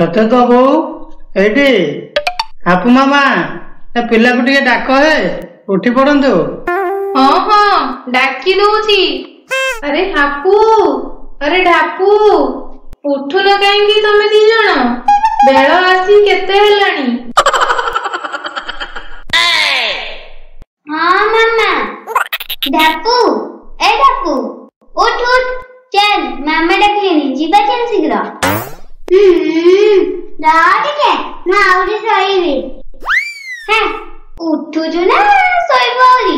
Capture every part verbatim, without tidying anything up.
सत्य तो बो एडी हापु मामा ए पिला को टिके डाको है उठी पड़ंतु। हां हां डाकी दोची। अरे हापु अरे ढापु उठु न काहेंगी तुम दी जण बेळ आसी केते हेलाणी। हां मामा ढापु ए ढापु उठ उठ चल मामा डाकेनी जीवा चल शीघ्र। हम्म दादी के ना आउडी सोईबी है उठु जो ना सोईबोरी।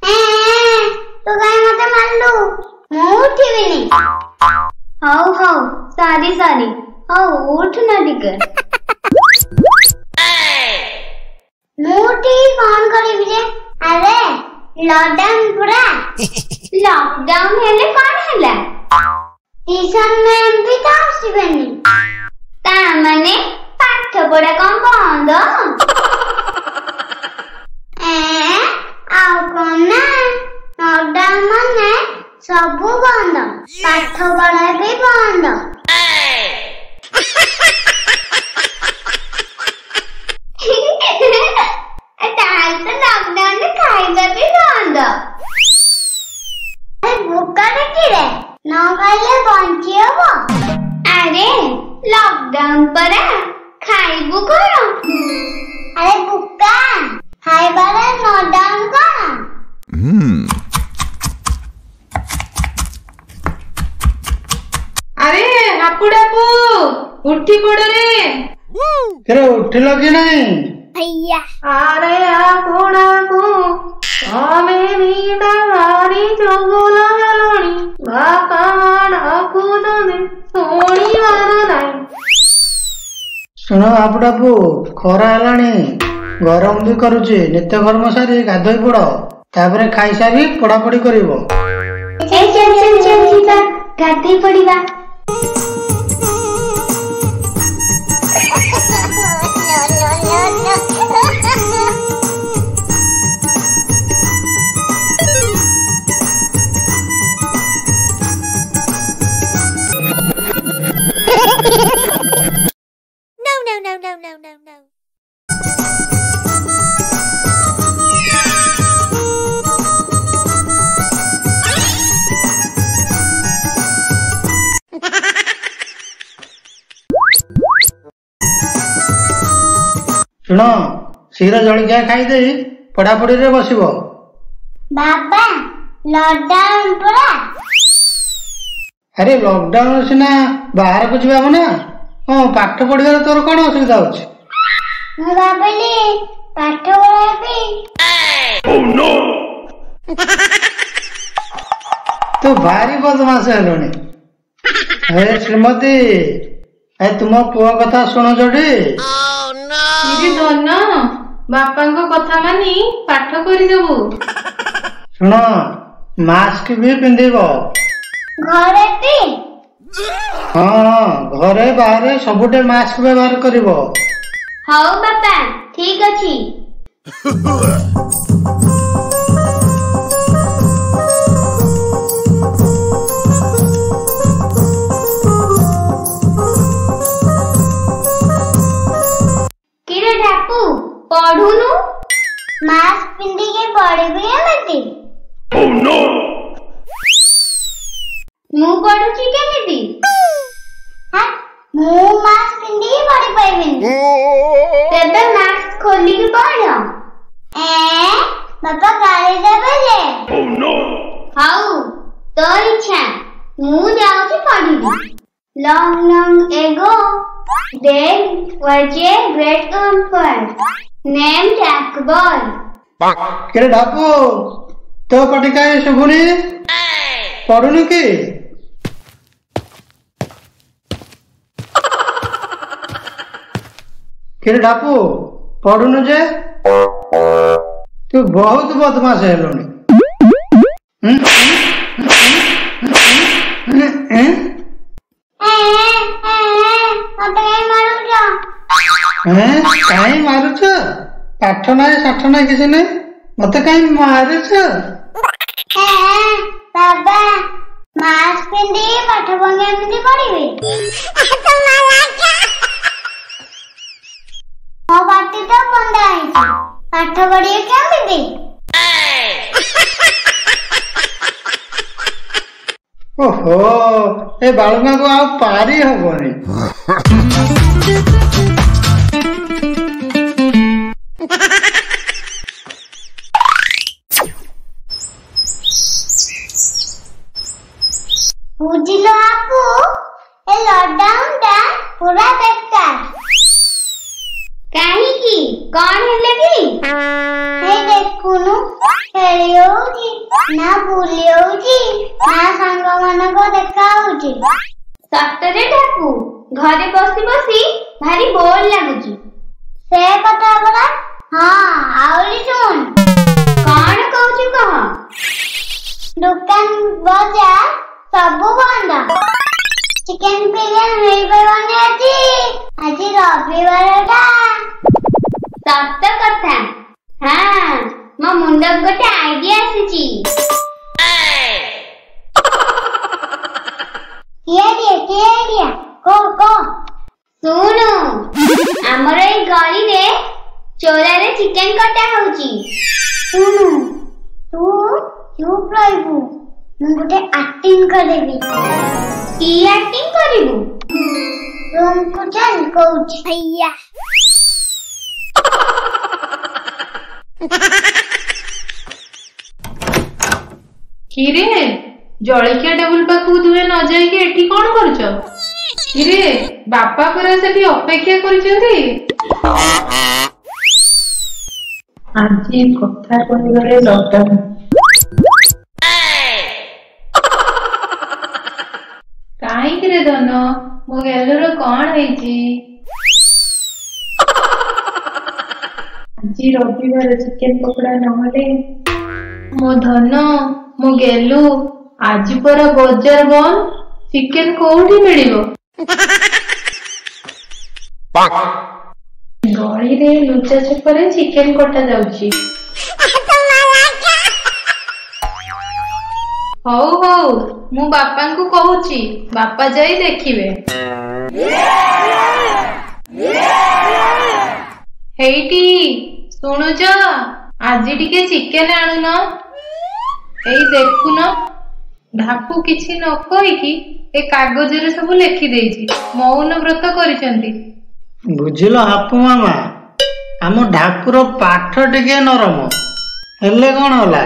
तो गाय मते मानलु मु उठिबिनी। हाउ हाउ सॉरी सॉरी हाउ उठ ना टिके मोटी कौन करिबि जे। अरे लॉकडाउन पूरा लॉकडाउन हेले कौन हेला ट्यूशन मैम भी तो आसीबेनी ता माने पाठ पढ़ा कम बंद ए आउ कोना लॉकडाउन माने सब बंद पाठ पढ़ा भी बंद। लॉकडाउन में खाइबा भी बंद ए भूखा देखिरे न खाइले बंची हबो। अरे लॉकडाउन परा खाइबु कोन। अरे भूखा खाइबा रे लॉकडाउन कोन। हम्म अरे हापु ढापु उठी पड़ रे। तेरे उठि लगी नहीं भैया। अरे हापु ढापु आमे मीना वाली चोगोला लोणी वाकान हापु दने सोणी वाला नहीं। सुनो हापु ढापु खरा हलाणी गरम भी करूचे नित्य कर्म सारी गाधोई पड़ो तापरे खाई सारी पड़ा पड़ी करिवो। ए चल चल चल जीता गाधोई पड़ीबा। सुनो शीर जलखिया खाई पढ़ापढ़ी रे बसब बाबा लॉकडाउन पूरा। अरे लॉकडाउन सीना बाहर को जाब ना। हां पाठ पढ़िया तोर कोन असुविधा होछि। मु बाबली पाठ पढ़ाबी। ओ नो तो भारी बदमाश हेलोनी। अरे श्रीमती ए तुम पुआ कथा सुनो जडी। जी धन बापा को कथा मानी पाठ करी देबो। सुन मास्क भी पिंदेबो घरे भी। हां घरे बाहर सबटे मास्क व्यवहार करिवो। हाउ बापा ठीक अछि। पढ़ुनु मास्क पिंदी के पढ़बी है मति। ओ नो मु पढ़ुची केमिति। हां मु मास्क पिंदी के पढ़ी पाइबेनी। तेबे मास्क खोली के पढ़। ए बाबा गाली देबे जे। ओ नो हाउ तोर इच्छा मु जाउची पढ़िबी। long long ago there was a great emperor named Akbar। केरे ढापु तो पटिका सुभुनी पढुनु की। केरे ढापु पढुनु जे तू बहुत बदमाश हेलोनी। कहीं मारुच पाठ ना साठ ना किसी ने मत कहीं मारुच। बाबा मास्क पिंदी पाठ भंग एमती पढ़ी मो पाटी तो बंदा है पाठ पढ़ी क्या मिली ओहो ए बालना को आप पारी हबनी बुझिलो आपू ए लॉकडाउन दा पूरा बेकार काहे की कोन हेले की हे देखुनु हेलियो जी ना बोलियो जी ना संग मन को देखाउ जी सतरे ठाकू घरे बसी बसी भारी बोर लागु जी से पता बला हां आउली सुन कोन कहू छी कह दुकान बजा सबू बंद चिकन बिरयानी हेई बने आजी आजी रविवार टा सत्य कथा हां म मुंड गोटे आईडिया आसीची ये रे के एरिया को को सुनो हमर ए गली रे चोरा रे चिकन कटा होची सुनो तू चुप रहबू मैं गोटे एक्टिंग करेबी की एक्टिंग करिबू तुम को चल कोच भैया की रे जळकिया टेबल पाकू दूरे न जाई के एठी कोन करछो की रे बापा पुरा सेठी अपेक्षा करछंती आजी कथा कोनी गरे लॉकडाउन दोनो मो गैलरो कौन है जी जी रविवार चिकन पकोड़ा नहले मो धनो मो गैलु आज पर बाजार बन चिकन कोठी मिलिबो पाक गळी रे लुचा छपरे चिकन कोटा जाउची हो हो मु बापा को कहूची बापा जाई देखिबे हेटी सुनु जा आज टिके चिकन आणु न एई देखु न ढापू किछि न कहि कि ए कागज रे सब लेखि देइछि मौन व्रत करिसंती बुझिलो हापू मामा हम ढापू रो पाठ टिके नरम हेले कोन होला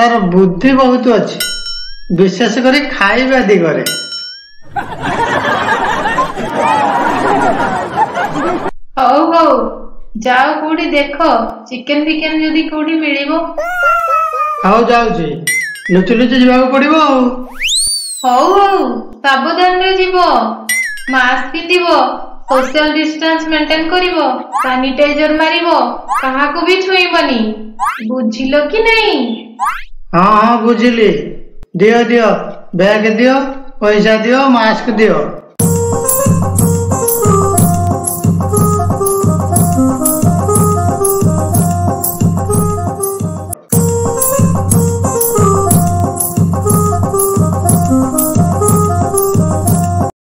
तार बुद्धि बहुत अछि विशेष करी खाइबा दिगरे हो हो जाओ कोडी देखो चिकन बिकन जदी कोडी मिलिबो हाउ जाऊ जी लुचु लुचु जीवा को पड़िबो हो हो सावधान रे जीवो मास्क पिदिबो सोशल डिस्टेंस मेंटेन करिवो सैनिटाइजर मारिवो कहां को भी छुईबनी बुझिलो कि नहीं हां हां बुझिली दियो दियो बैग दियो पैसा दियो मास्क दियो।